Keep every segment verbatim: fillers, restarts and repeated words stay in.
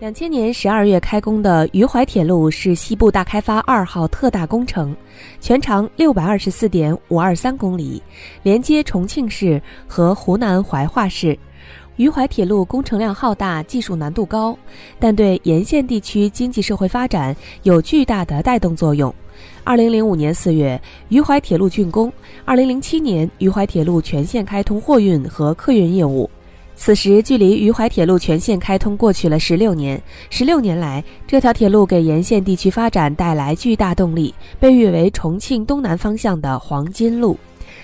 两千年十二月开工的渝怀铁路是西部大开发二号特大工程，全长 六百二十四点五二三 公里，连接重庆市和湖南怀化市。渝怀铁路工程量浩大，技术难度高，但对沿线地区经济社会发展有巨大的带动作用。二零零五年四月，渝怀铁路竣工；二零零七年，渝怀铁路全线开通货运和客运业务。 此时，距离渝怀铁路全线开通过去了十六年。十六年来，这条铁路给沿线地区发展带来巨大动力，被誉为重庆东南方向的黄金路。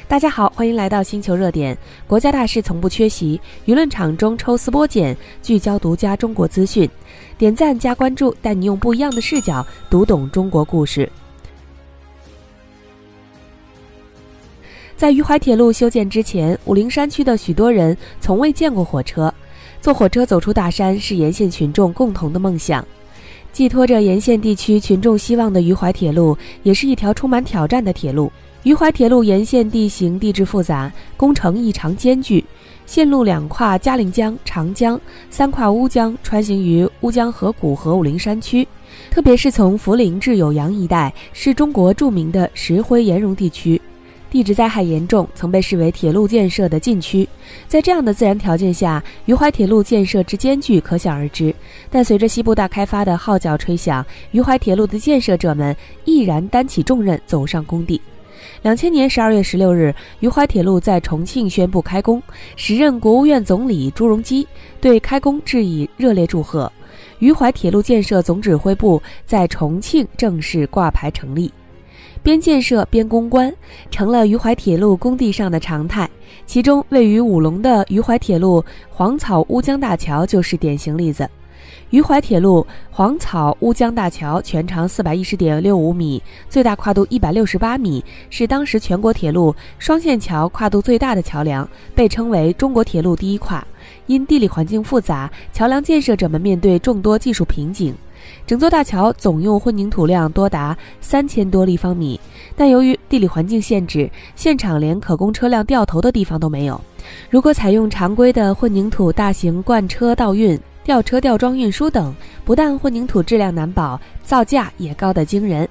大家好，欢迎来到星球热点。国家大事从不缺席，舆论场中抽丝剥茧，聚焦独家中国资讯。点赞加关注，带你用不一样的视角读懂中国故事。 在渝怀铁路修建之前，武陵山区的许多人从未见过火车。坐火车走出大山是沿线群众共同的梦想。寄托着沿线地区群众希望的渝怀铁路，也是一条充满挑战的铁路。渝怀铁路沿线地形地质复杂，工程异常艰巨，线路两跨嘉陵江、长江，三跨乌江，穿行于乌江河谷和武陵山区。特别是从涪陵至酉阳一带，是中国著名的石灰岩溶地区。 地质灾害严重，曾被视为铁路建设的禁区。在这样的自然条件下，渝怀铁路建设之艰巨可想而知。但随着西部大开发的号角吹响，渝怀铁路的建设者们毅然担起重任，走上工地。两千年十二月十六日，渝怀铁路在重庆宣布开工。时任国务院总理朱镕基对开工致以热烈祝贺。渝怀铁路建设总指挥部在重庆正式挂牌成立。 边建设边攻关成了渝怀铁路工地上的常态，其中位于武隆的渝怀铁路黄草乌江大桥就是典型例子。渝怀铁路黄草乌江大桥全长 四百一十点六五米，最大跨度一百六十八米，是当时全国铁路双线桥跨度最大的桥梁，被称为中国铁路第一跨。因地理环境复杂，桥梁建设者们面对众多技术瓶颈。 整座大桥总用混凝土量多达三千多立方米，但由于地理环境限制，现场连可供车辆掉头的地方都没有。如果采用常规的混凝土大型罐车倒运、吊车吊装运输等，不但混凝土质量难保，造价也高得惊人。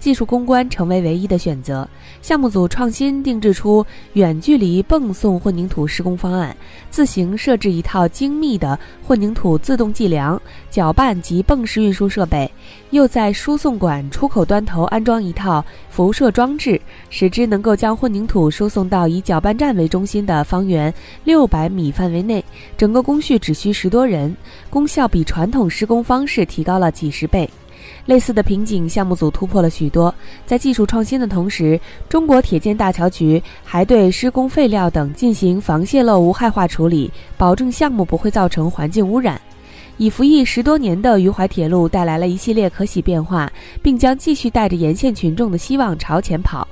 技术攻关成为唯一的选择。项目组创新定制出远距离泵送混凝土施工方案，自行设置一套精密的混凝土自动计量、搅拌及泵式运输设备，又在输送管出口端头安装一套辐射装置，使之能够将混凝土输送到以搅拌站为中心的方圆六百米范围内。整个工序只需十多人，功效比传统施工方式提高了几十倍。 类似的瓶颈，项目组突破了许多。在技术创新的同时，中国铁建大桥局还对施工废料等进行防泄漏无害化处理，保证项目不会造成环境污染。已服役十多年的渝怀铁路带来了一系列可喜变化，并将继续带着沿线群众的希望朝前跑。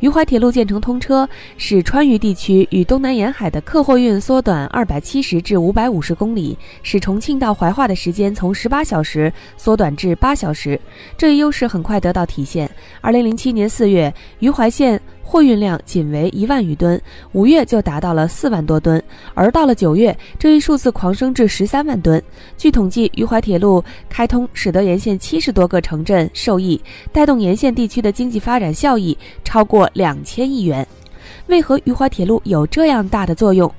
渝怀铁路建成通车，使川渝地区与东南沿海的客货运缩短二百七十至五百五十公里，使重庆到怀化的时间从十八小时缩短至八小时。这一优势很快得到体现。二零零七年四月，渝怀线货运量仅为一万余吨，五月就达到了四万多吨，而到了九月，这一数字狂升至十三万吨。据统计，渝怀铁路开通使得沿线七十多个城镇受益，带动沿线地区的经济发展效益超过 两千亿元，为何渝怀铁路有这样大的作用？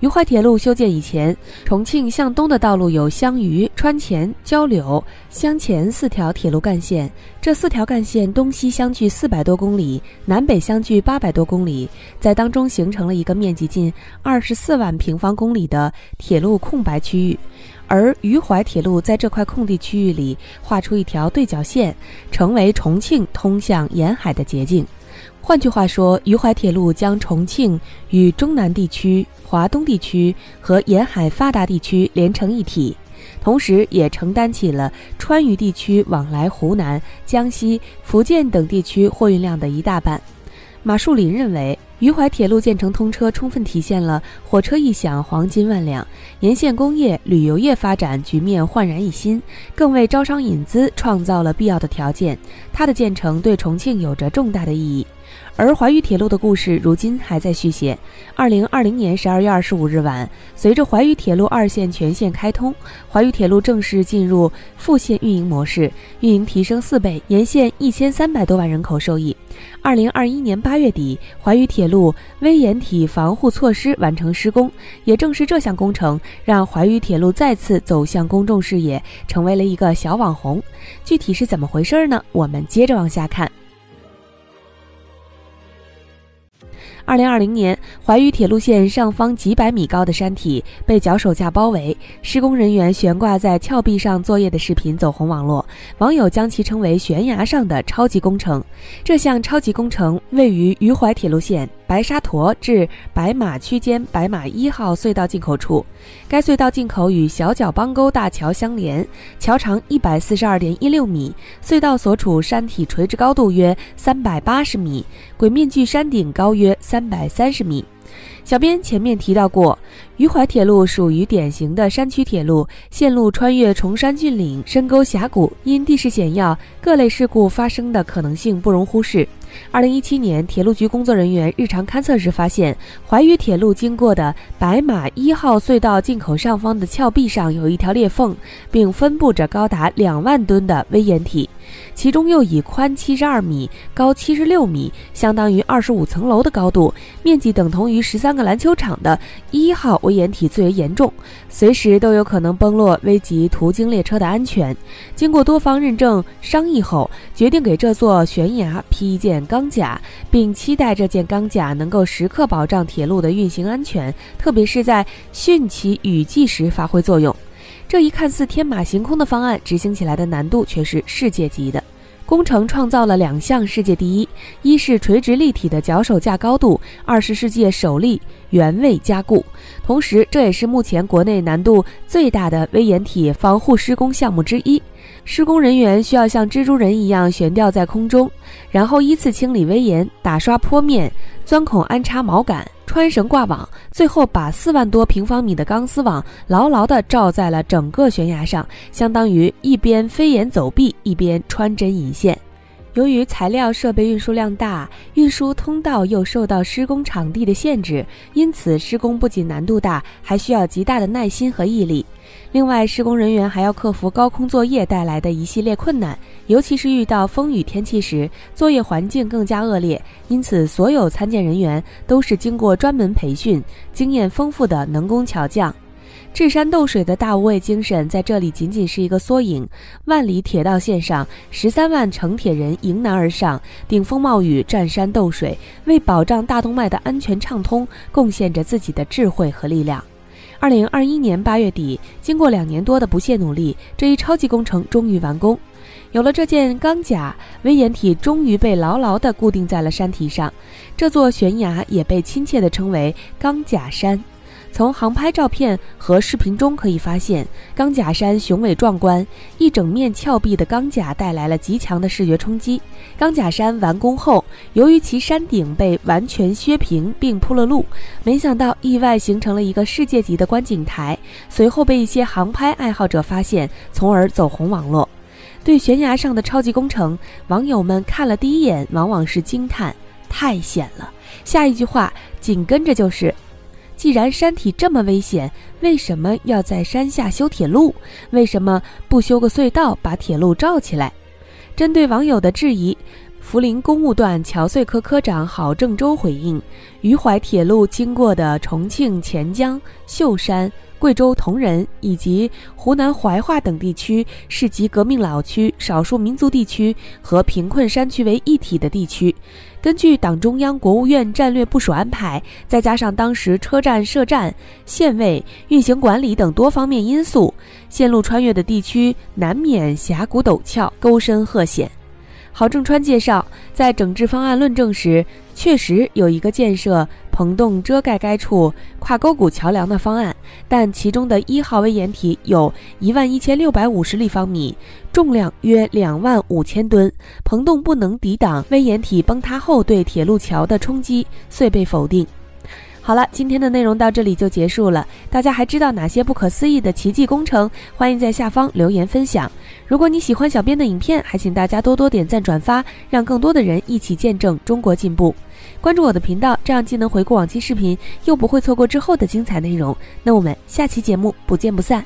渝怀铁路修建以前，重庆向东的道路有湘渝、川黔、交柳、湘黔四条铁路干线，这四条干线东西相距四百多公里，南北相距八百多公里，在当中形成了一个面积近二十四万平方公里的铁路空白区域。 而渝怀铁路在这块空地区域里画出一条对角线，成为重庆通向沿海的捷径。换句话说，渝怀铁路将重庆与中南地区、华东地区和沿海发达地区连成一体，同时也承担起了川渝地区往来湖南、江西、福建等地区货运量的一大半。马树林认为， 渝怀铁路建成通车，充分体现了火车一响，黄金万两，沿线工业、旅游业发展局面焕然一新，更为招商引资创造了必要的条件。它的建成对重庆有着重大的意义。而怀渝铁路的故事如今还在续写。二零二零年十二月二十五日晚，随着怀渝铁路二线全线开通，怀渝铁路正式进入复线运营模式，运营提升四倍，沿线一千三百多万人口受益。二零二一年八月底，怀渝铁路危岩体防护措施完成施工，也正是这项工程让怀渝铁路再次走向公众视野，成为了一个小网红。具体是怎么回事呢？我们接着往下看。二零二零年，怀渝铁路线上方几百米高的山体被脚手架包围，施工人员悬挂在峭壁上作业的视频走红网络，网友将其称为悬崖上的超级工程。这项超级工程位于渝怀铁路线白沙沱至白马区间白马一号隧道进口处，该隧道进口与小角帮沟大桥相连，桥长一百四十二点一六米，隧道所处山体垂直高度约三百八十米，轨面距山顶高约三百三十米。小编前面提到过，渝怀铁路属于典型的山区铁路，线路穿越崇山峻岭、深沟峡谷，因地势险要，各类事故发生的可能性不容忽视。二零一七年，铁路局工作人员日常勘测时发现，怀渝铁路经过的白马一号隧道进口上方的峭壁上有一条裂缝，并分布着高达两万吨的危岩体，其中又以宽七十二米、高七十六米，相当于二十五层楼的高度，面积等同于十三个篮球场的一号危岩体最为严重，随时都有可能崩落，危及途经列车的安全。经过多方认证商议后，决定给这座悬崖披一件钢甲，并期待这件钢甲能够时刻保障铁路的运行安全，特别是在汛期雨季时发挥作用。这一看似天马行空的方案，执行起来的难度却是世界级的。工程创造了两项世界第一，一是垂直立体的脚手架高度，二是世界首例原位加固。同时，这也是目前国内难度最大的危岩体防护施工项目之一。施工人员需要像蜘蛛人一样悬吊在空中，然后依次清理危岩、打刷坡面、钻孔安插锚杆、穿绳挂网，最后把四万多平方米的钢丝网牢牢地罩在了整个悬崖上，相当于一边飞檐走壁，一边穿针引线。由于材料设备运输量大，运输通道又受到施工场地的限制，因此施工不仅难度大，还需要极大的耐心和毅力。另外，施工人员还要克服高空作业带来的一系列困难，尤其是遇到风雨天气时，作业环境更加恶劣，因此所有参建人员都是经过专门培训、经验丰富的能工巧匠。治山斗水的大无畏精神在这里仅仅是一个缩影。万里铁道线上，十三万城铁人迎难而上，顶风冒雨，战山斗水，为保障大动脉的安全畅通贡献着自己的智慧和力量。二零二一年八月底，经过两年多的不懈努力，这一超级工程终于完工。有了这件钢甲，危岩体终于被牢牢地固定在了山体上，这座悬崖也被亲切地称为钢甲山。从航拍照片和视频中可以发现，钢甲山雄伟壮观，一整面峭壁的钢甲带来了极强的视觉冲击。钢甲山完工后，由于其山顶被完全削平并铺了路，没想到意外形成了一个世界级的观景台，随后被一些航拍爱好者发现，从而走红网络。对悬崖上的超级工程，网友们看了第一眼往往是惊叹太险了，下一句话紧跟着就是，既然山体这么危险，为什么要在山下修铁路？为什么不修个隧道把铁路罩起来？针对网友的质疑，涪陵公务段桥隧科科长郝正洲回应，渝怀铁路经过的重庆黔江、秀山、贵州铜仁以及湖南怀化等地区是集革命老区、少数民族地区和贫困山区为一体的地区。根据党中央、国务院战略部署安排，再加上当时车站设站、线位、运行管理等多方面因素，线路穿越的地区难免峡谷陡峭、沟深壑险。郝正川介绍，在整治方案论证时，确实有一个建设棚洞遮盖该处跨沟谷桥梁的方案，但其中的一号危岩体有一万一千六百五十立方米，重量约两万五千吨，棚洞不能抵挡危岩体崩塌后对铁路桥的冲击，遂被否定。好了，今天的内容到这里就结束了。大家还知道哪些不可思议的奇迹工程？欢迎在下方留言分享。如果你喜欢小编的影片，还请大家多多点赞转发，让更多的人一起见证中国进步。关注我的频道，这样既能回顾往期视频，又不会错过之后的精彩内容。那我们下期节目不见不散。